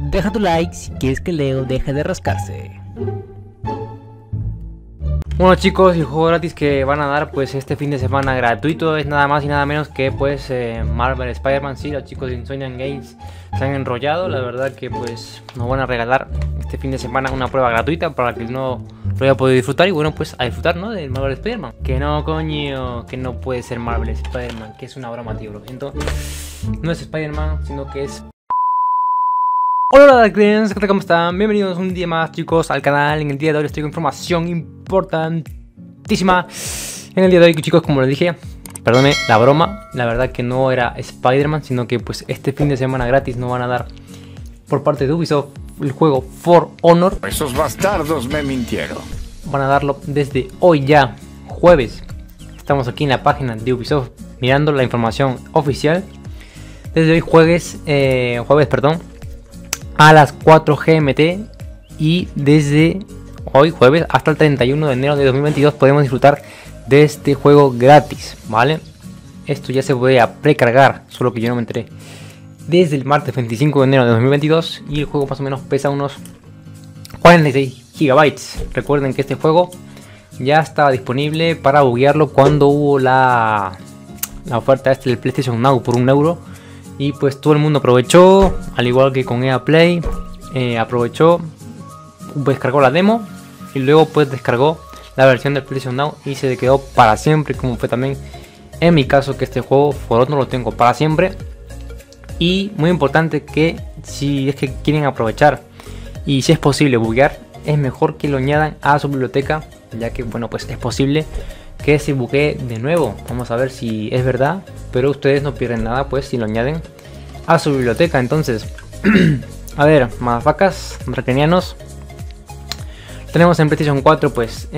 Deja tu like si quieres que Leo deje de rascarse. Bueno chicos, el juego gratis que van a dar pues este fin de semana gratuito es nada más y nada menos que pues Marvel Spider-Man. Sí, los chicos de Insomniac Games se han enrollado, la verdad que pues nos van a regalar este fin de semana una prueba gratuita para que no lo haya podido disfrutar. Y bueno, pues a disfrutar, ¿no? Del Marvel Spider-Man. Que no, coño, que no puede ser Marvel Spider-Man, que es una broma, tío, lo siento. No es Spider-Man, sino que es... Hola, ¿cómo están? Bienvenidos un día más, chicos, al canal. En el día de hoy les traigo información importantísima. En el día de hoy, chicos, como les dije, perdone la broma, la verdad que no era Spider-Man, sino que pues este fin de semana gratis nos van a dar por parte de Ubisoft el juego For Honor. Esos bastardos me mintieron. Van a darlo desde hoy ya, jueves. Estamos aquí en la página de Ubisoft mirando la información oficial. Desde hoy jueves, a las 4 GMT y desde hoy jueves hasta el 31 de enero de 2022 podemos disfrutar de este juego gratis, ¿vale? Esto ya se podía precargar, solo que yo no me enteré, desde el martes 25 de enero de 2022 y el juego más o menos pesa unos 46 gigabytes. Recuerden que este juego ya estaba disponible para buguearlo cuando hubo la oferta del PlayStation Now por €1. Y pues todo el mundo aprovechó, al igual que con EA Play, aprovechó, descargó la demo y luego pues descargó la versión del PlayStation Now y se quedó para siempre, como fue también en mi caso, que este juego For Honor lo tengo para siempre. Y muy importante que si es que quieren aprovechar y si es posible buguear, es mejor que lo añadan a su biblioteca, ya que bueno, pues es posible que se buguee de nuevo. Vamos a ver si es verdad, pero ustedes no pierden nada pues si lo añaden a su biblioteca. Entonces a ver, motherfuckers, marquenianos, tenemos en PlayStation 4 pues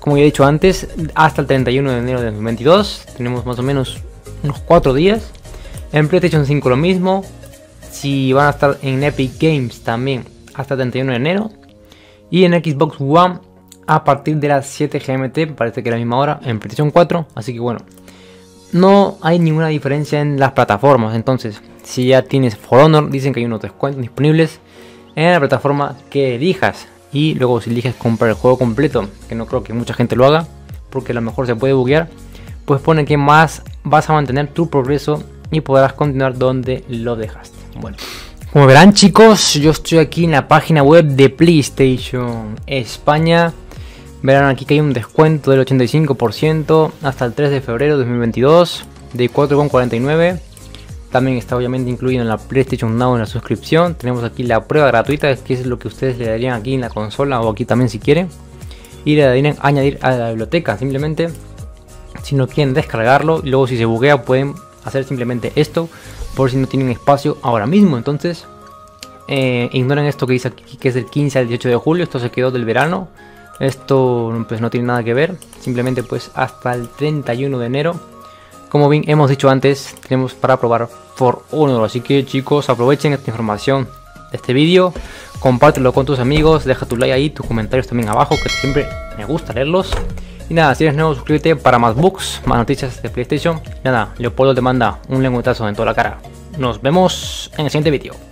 como ya he dicho antes, hasta el 31 de enero de 2022 tenemos más o menos unos 4 días. En PlayStation 5 lo mismo, si van a estar en Epic Games también hasta el 31 de enero y en Xbox One a partir de las 7 GMT, parece que es la misma hora en PlayStation 4, así que bueno, no hay ninguna diferencia en las plataformas. Entonces si ya tienes For Honor, dicen que hay unos descuentos disponibles en la plataforma que elijas y luego si eliges comprar el juego completo, que no creo que mucha gente lo haga porque a lo mejor se puede buguear, pues pone que más vas a mantener tu progreso y podrás continuar donde lo dejaste. Bueno, como verán chicos, yo estoy aquí en la página web de PlayStation España. Verán aquí que hay un descuento del 85% hasta el 3 de febrero de 2022 de 4,49. También está obviamente incluido en la PlayStation Now en la suscripción. Tenemos aquí la prueba gratuita, que es lo que ustedes le darían aquí en la consola o aquí también si quieren. Y le darían añadir a la biblioteca simplemente. Si no quieren descargarlo, luego si se buguea pueden hacer simplemente esto por si no tienen espacio ahora mismo. Entonces ignoren esto que dice aquí, que es del 15 al 18 de julio. Esto se quedó del verano. Esto pues no tiene nada que ver, simplemente pues hasta el 31 de enero, como bien hemos dicho antes, tenemos para probar For Honor. Así que chicos, aprovechen esta información de este vídeo, compártelo con tus amigos, deja tu like ahí, tus comentarios también abajo, que siempre me gusta leerlos. Y nada, si eres nuevo suscríbete para más bugs, más noticias de PlayStation. Nada, Leopoldo te manda un lengüetazo en toda la cara. Nos vemos en el siguiente vídeo.